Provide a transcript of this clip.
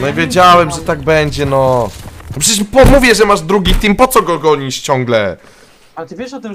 No i wiedziałem, że tak będzie, no. No przecież mówię, że masz drugi team, po co go gonisz ciągle? A ty wiesz o tym, że